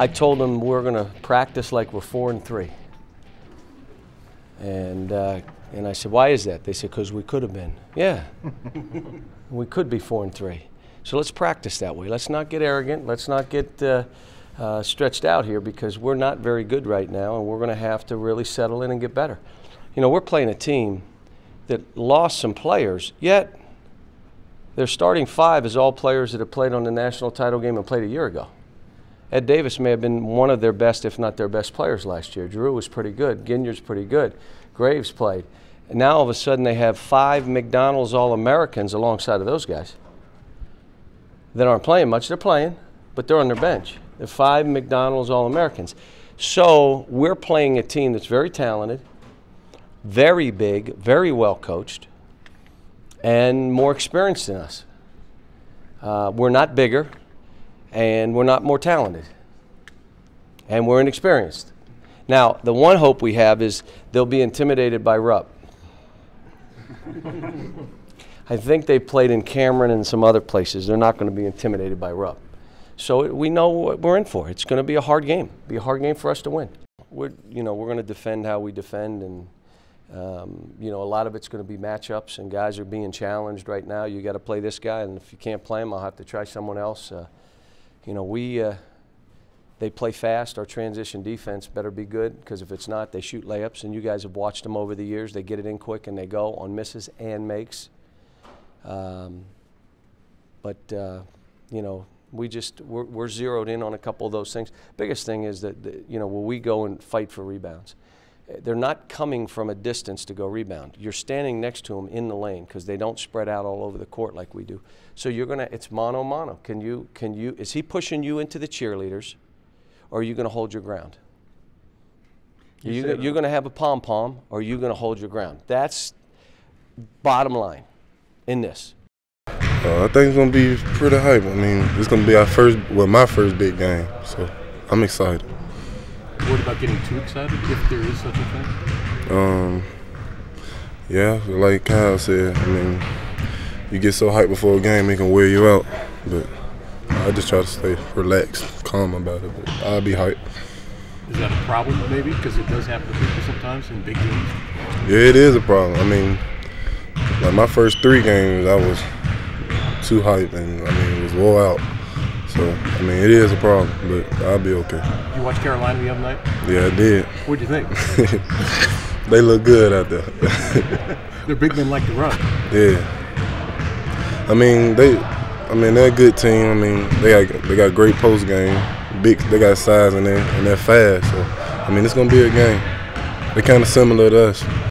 I told him we're going to practice like we're 4-3. And I said, why is that? They said, because we could have been. Yeah, we could be 4-3. So let's practice that way. Let's not get arrogant. Let's not get stretched out here, because we're not very good right now, and we're going to have to really settle in and get better. You know, we're playing a team that lost some players, yet their starting five is all players that have played on the national title game and played a year ago. Ed Davis may have been one of their best, if not their best players last year. Drew was pretty good. Ginyard's pretty good. Graves played. And now all of a sudden they have 5 McDonald's All-Americans alongside of those guys that aren't playing much. They're playing, but they're on their bench. They're 5 McDonald's All-Americans. So we're playing a team that's very talented, very big, very well coached, and more experienced than us. We're not bigger, and we're not more talented, and we're inexperienced. Now, the one hope we have is they'll be intimidated by Rupp. I think they played in Cameron and some other places. They're not going to be intimidated by Rupp. So we know what we're in for. It's going to be a hard game. Be a hard game for us to win. We're going to defend how we defend, and a lot of it's going to be matchups, and guys are being challenged right now. You got to play this guy, and if you can't play him, I'll have to try someone else. They play fast. Our transition defense better be good, because if it's not, they shoot layups, and you guys have watched them over the years. They get it in quick, and they go on misses and makes. We're zeroed in on a couple of those things. Biggest thing is that, will we go and fight for rebounds? They're not coming from a distance to go rebound. You're standing next to them in the lane, because they don't spread out all over the court like we do. So you're gonna, it's mano-mano. Is he pushing you into the cheerleaders, or are you gonna hold your ground? You're gonna have a pom-pom, or are you gonna hold your ground? That's bottom line in this. I think it's gonna be pretty hype. I mean, it's gonna be my first big game, so I'm excited. Worried about getting too excited, if there is such a thing? Yeah, like Kyle said, I mean, you get so hyped before a game, it can wear you out. But I just try to stay relaxed, calm about it, but I'll be hyped. Is that a problem, maybe? Because it does happen to people sometimes in big games. Yeah, it is a problem. I mean, like my first 3 games, I was too hyped, and I mean, it was wore out. So, I mean, it is a problem, but I'll be okay. You watched Carolina the other night? Yeah, I did. What'd you think? They look good out there. Their big men like to run. Yeah. I mean, they're a good team. I mean, they got great post game. They got size in there, and they're fast. So, I mean, it's gonna be a game. They're kind of similar to us.